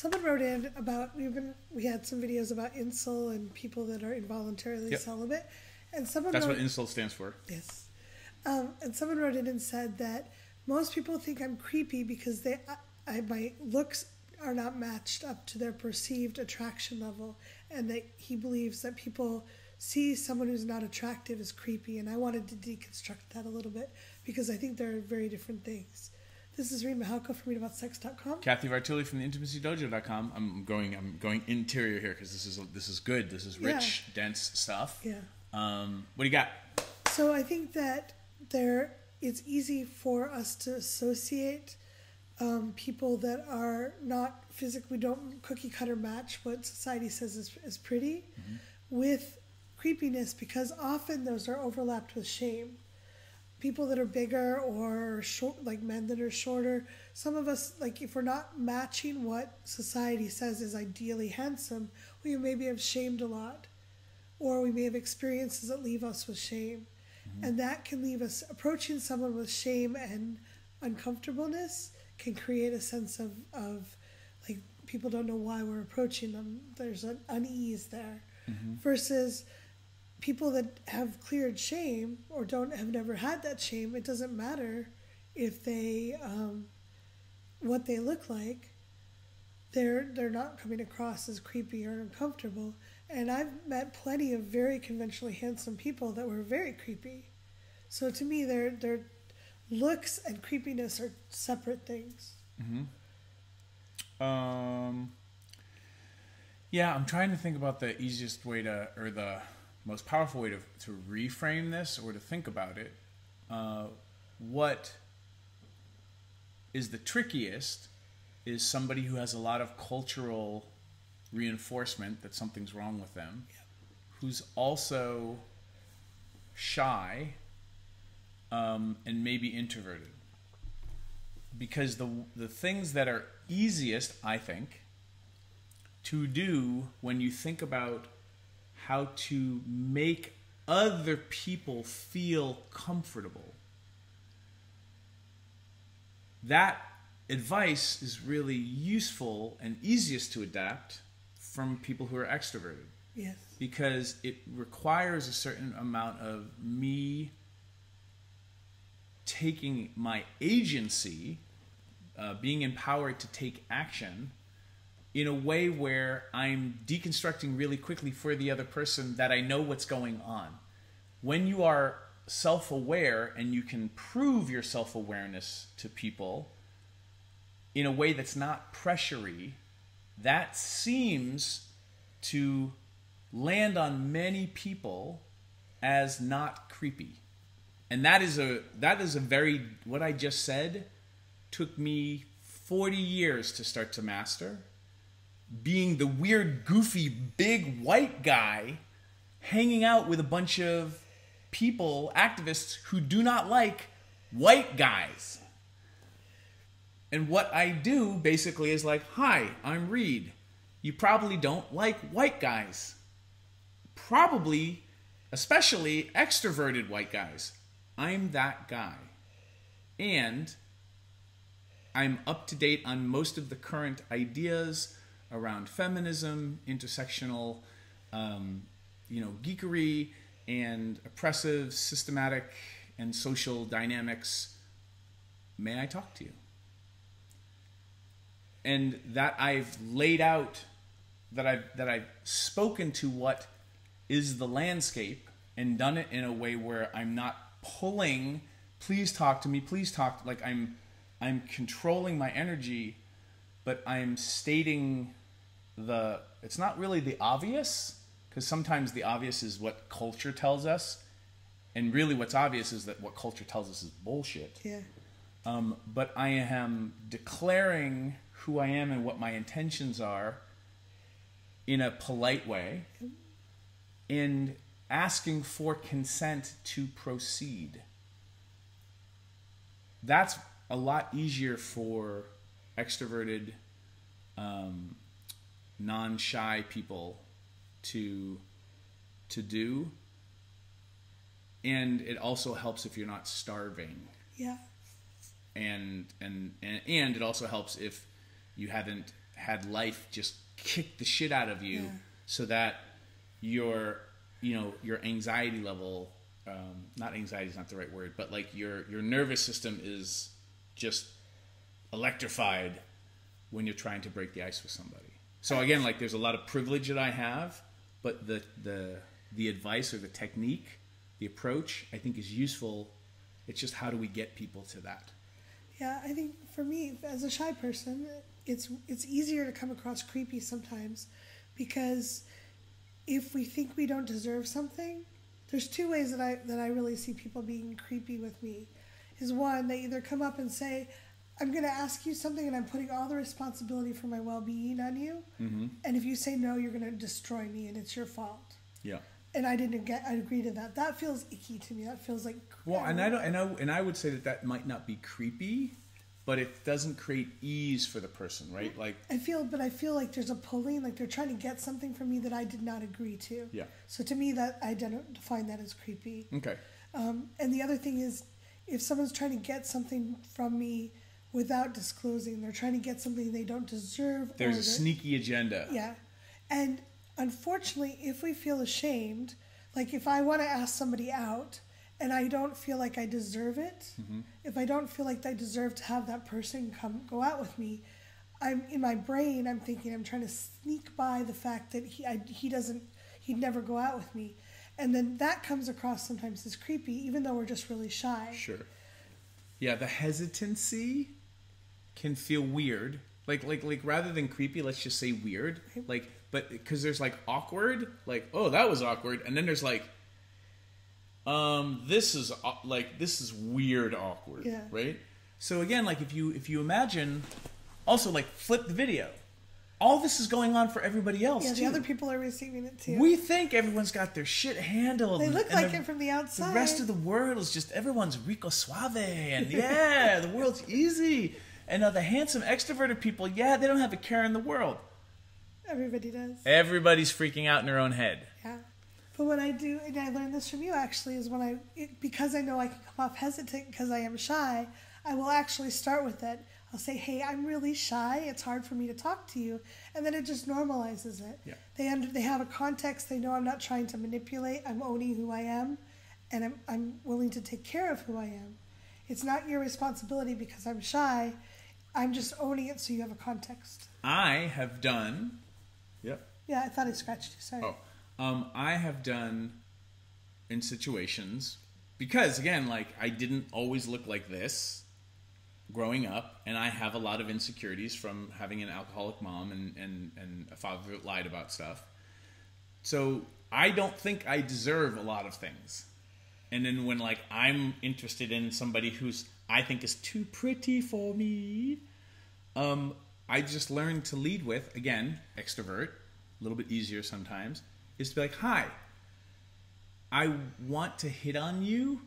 Someone wrote in about, we had some videos about INCEL and people that are involuntarily celibate. And someone That's wrote, what INCEL stands for. Yes. And someone wrote in and said that most people think I'm creepy because my looks are not matched up to their perceived attraction level, and that he believes that people see someone who's not attractive as creepy. And I wanted to deconstruct that a little bit because I think they're very different things. This is Reid Mihalko from readaboutsex.com. Cathy Vartuli from theintimacydojo.com. I'm going interior here because this is good. This is rich, dense stuff. Yeah. What do you got? So I think that it's easy for us to associate people that are not physically, don't cookie cutter match what society says is pretty, mm-hmm. with creepiness, because often those are overlapped with shame. People that are bigger or short, like men that are shorter, some of us, like, if we're not matching what society says is ideally handsome, we maybe have shamed a lot, or we may have experiences that leave us with shame. Mm-hmm. And that can leave us approaching someone with shame and uncomfortableness can create a sense of like, people don't know why we're approaching them. There's an unease there, mm-hmm. versus people that have cleared shame or have never had that shame. It doesn't matter if they what they look like. They're not coming across as creepy or uncomfortable. And I've met plenty of very conventionally handsome people that were very creepy. So to me, they're looks and creepiness are separate things. Mm-hmm. Yeah, I'm trying to think about the easiest way or the most powerful way to reframe this or to think about it. What is the trickiest is somebody who has a lot of cultural reinforcement that something's wrong with them, who's also shy, and maybe introverted, because the things that are easiest, I think, to do when you think about how to make other people feel comfortable, that advice is really useful and easiest to adapt from people who are extroverted. Yes. Because it requires a certain amount of me taking my agency, being empowered to take action in a way where I'm deconstructing really quickly for the other person that I know what's going on. When you are self-aware and you can prove your self-awareness to people in a way that's not pressury, that seems to land on many people as not creepy. And that is a very, what I just said took me 40 years to start to master. Being the weird, goofy, big white guy hanging out with a bunch of people, activists, who do not like white guys. And what I do basically is like, hi, I'm Reid. You probably don't like white guys. Probably, especially extroverted white guys. I'm that guy, and I'm up to date on most of the current ideas around feminism, intersectional, geekery, and oppressive, systematic, and social dynamics. May I talk to you? And that I've laid out, that I've spoken to what is the landscape and done it in a way where I'm not pulling, please talk to me, please talk, like I'm controlling my energy, but I'm stating it's not really the obvious, because sometimes the obvious is what culture tells us, and really what's obvious is that what culture tells us is bullshit. Yeah. But I am declaring who I am and what my intentions are in a polite way, and asking for consent to proceed. That's a lot easier for extroverted, non-shy people to do. And it also helps if you're not starving. Yeah. And it also helps if you haven't had life just kick the shit out of you, yeah. so that your anxiety level, not anxiety is not the right word, but like your nervous system is just electrified when you're trying to break the ice with somebody. So again, like there's a lot of privilege that I have, but the advice or the technique, the approach, I think is useful. It's just how do we get people to that? Yeah, I think for me, as a shy person, it's easier to come across creepy sometimes, because if we think we don't deserve something, there's two ways that I really see people being creepy with me. Is one, they either come up and say, I'm going to ask you something and I'm putting all the responsibility for my well-being on you. Mm-hmm. And if you say no, you're going to destroy me and it's your fault. Yeah. And I agree to that. That feels icky to me. That feels like crap. Well, and I would say that might not be creepy, but it doesn't create ease for the person, right? Like I feel like there's a pulling, like they're trying to get something from me that I did not agree to. Yeah. So to me, that I don't define that as creepy. Okay. And the other thing is, if someone's trying to get something from me without disclosing, they're trying to get something they don't deserve. There's a sneaky agenda. Yeah. And unfortunately, if we feel ashamed, like if I want to ask somebody out and I don't feel like I deserve it, mm-hmm. if I don't feel like I deserve to have that person go out with me, in my brain I'm thinking I'm trying to sneak by the fact that he'd never go out with me. And then that comes across sometimes as creepy, even though we're just really shy. Sure. Yeah, the hesitancy can feel weird. Like rather than creepy, let's just say weird. Okay. But because there's like awkward, like, oh, that was awkward. And then there's like, this is weird awkward, yeah. right? So again, like if you imagine, also like flip the video. All this is going on for everybody else, yeah, too. The other people are receiving it, too. We think everyone's got their shit handled. They look like it from the outside. The rest of the world is just, everyone's rico suave. And yeah, the world's easy. And the handsome extroverted people, yeah, they don't have a care in the world. Everybody does. Everybody's freaking out in their own head. Yeah. But what I do, and I learned this from you actually, is because I know I can come off hesitant because I am shy, I will actually start with it. I'll say, hey, I'm really shy. It's hard for me to talk to you. And then it just normalizes it. Yeah. They have a context. They know I'm not trying to manipulate. I'm owning who I am, and I'm willing to take care of who I am. It's not your responsibility because I'm shy. I'm just owning it so you have a context. I have done... Yep. Yeah, I thought I scratched you. Sorry. Oh, I have done in situations because, again, like I didn't always look like this growing up, and I have a lot of insecurities from having an alcoholic mom and a father that lied about stuff. So I don't think I deserve a lot of things. And then when like I'm interested in somebody who's I think is too pretty for me, I just learned to lead with, again, extrovert, a little bit easier sometimes, is to be like, hi, I want to hit on you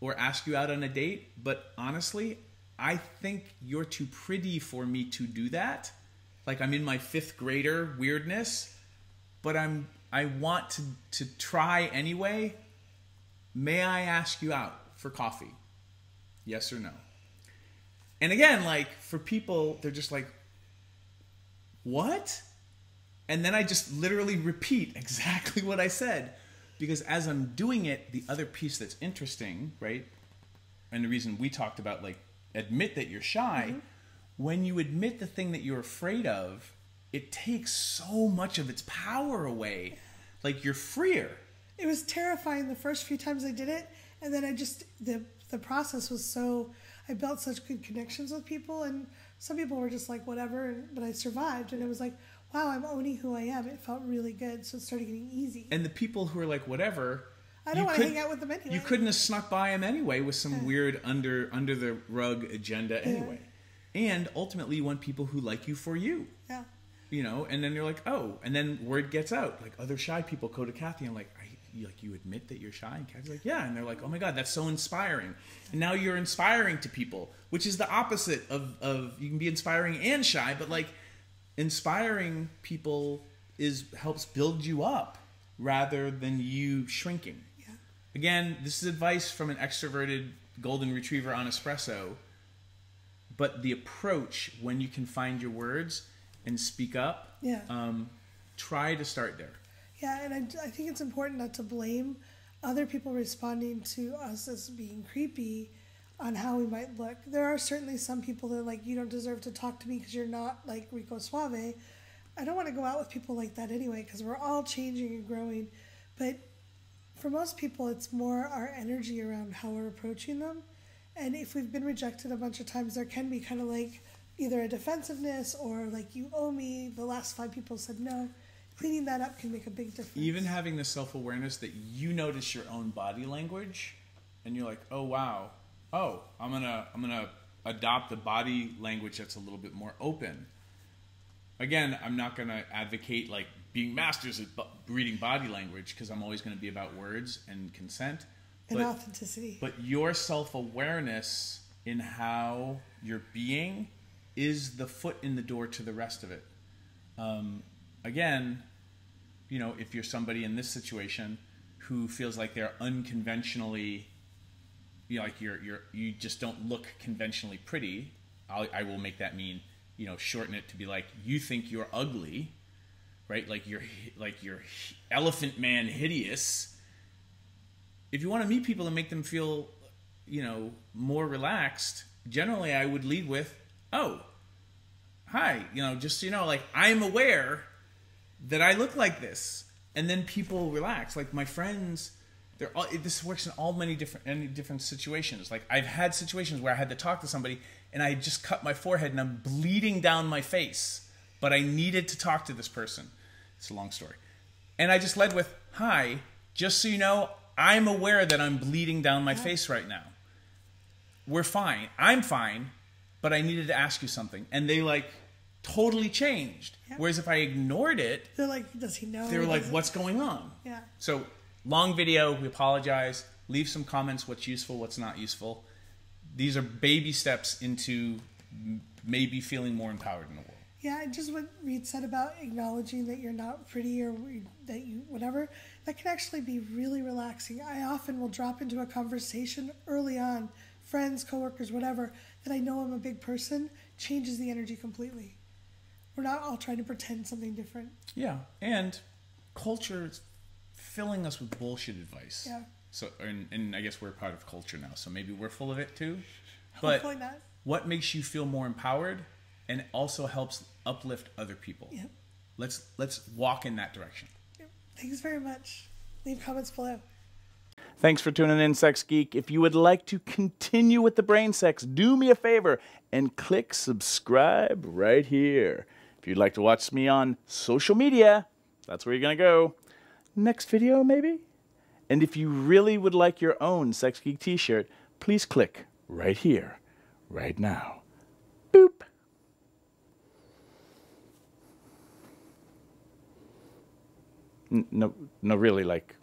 or ask you out on a date, but honestly, I think you're too pretty for me to do that. Like I'm in my 5th grader weirdness, but I want to try anyway. May I ask you out for coffee? Yes or no? And again, like for people, they're just like, what? And then I just literally repeat exactly what I said, because as I'm doing it, the other piece that's interesting, right? And the reason we talked about like, admit that you're shy. Mm-hmm. When you admit the thing that you're afraid of, it takes so much of its power away. Like you're freer. It was terrifying the first few times I did it. And then the process was so, I built such good connections with people, and some people were just like, whatever, but I survived. And it was like, wow, I'm owning who I am. It felt really good. So it started getting easy. And the people who are like, whatever, I don't want to hang out with them anyway. You couldn't have snuck by them anyway with some weird under the rug agenda anyway. Yeah. And ultimately you want people who like you for you. Yeah. You know, and then you're like, oh, and then word gets out. Like other shy people go to Cathy and like, you admit that you're shy? And Cathy's like, yeah. And they're like, oh my God, that's so inspiring. And now you're inspiring to people, which is the opposite of you can be inspiring and shy, but like inspiring people helps build you up rather than you shrinking. Again, this is advice from an extroverted golden retriever on espresso. but the approach, when you can find your words and speak up, yeah. Try to start there. Yeah, and I think it's important not to blame other people responding to us as being creepy on how we might look. There are certainly some people that are like, you don't deserve to talk to me because you're not like Rico Suave. I don't want to go out with people like that anyway, because we're all changing and growing. But for most people, it's more our energy around how we're approaching them. And if we've been rejected a bunch of times, there can be kind of like either a defensiveness or like, you owe me, the last 5 people said no. Cleaning that up can make a big difference. Even having the self-awareness that you notice your own body language and you're like, oh, wow. Oh, I'm gonna adopt a body language that's a little bit more open. Again, I'm not going to advocate like being masters at reading body language, because I'm always going to be about words and consent. And authenticity. But your self-awareness in how you're being is the foot in the door to the rest of it. Again, you know, if you're somebody in this situation who feels like they're unconventionally, you know, like you just don't look conventionally pretty, I will make that mean, you know, shorten it to be like, you think you're ugly, right? Like you're elephant man hideous. If you want to meet people and make them feel, you know, more relaxed, generally I would lead with, oh, hi, you know, just, you know, like, I'm aware that I look like this. And then people relax. Like my friends, they're all, this works in all many different situations. Like I've had situations where I had to talk to somebody and I just cut my forehead and I'm bleeding down my face, but I needed to talk to this person. It's a long story. And I just led with, hi, just so you know, I'm aware that I'm bleeding down my face right now. We're fine. I'm fine, but I needed to ask you something. And they like totally changed. Yeah. Whereas if I ignored it, they're like, does he know? They were like, what's going on? Yeah. So long video, we apologize. Leave some comments, what's useful, what's not useful. These are baby steps into maybe feeling more empowered in the world. Yeah, and just what Reid said about acknowledging that you're not pretty or that you whatever, that can actually be really relaxing. I often will drop into a conversation early on, friends, coworkers, whatever, that I know I'm a big person, changes the energy completely. We're not all trying to pretend something different. Yeah, and culture is filling us with bullshit advice. Yeah. So, and I guess we're part of culture now, so maybe we're full of it too. But hopefully not. What makes you feel more empowered and also helps uplift other people? Yep. Let's walk in that direction. Yep. Thanks very much. Leave comments below. Thanks for tuning in, Sex Geek. If you would like to continue with the brain sex, do me a favor and click subscribe right here. If you'd like to watch me on social media, that's where you're going to go. Next video, maybe? And if you really would like your own Sex Geek t-shirt, please click right here, right now. Boop. No, really, like...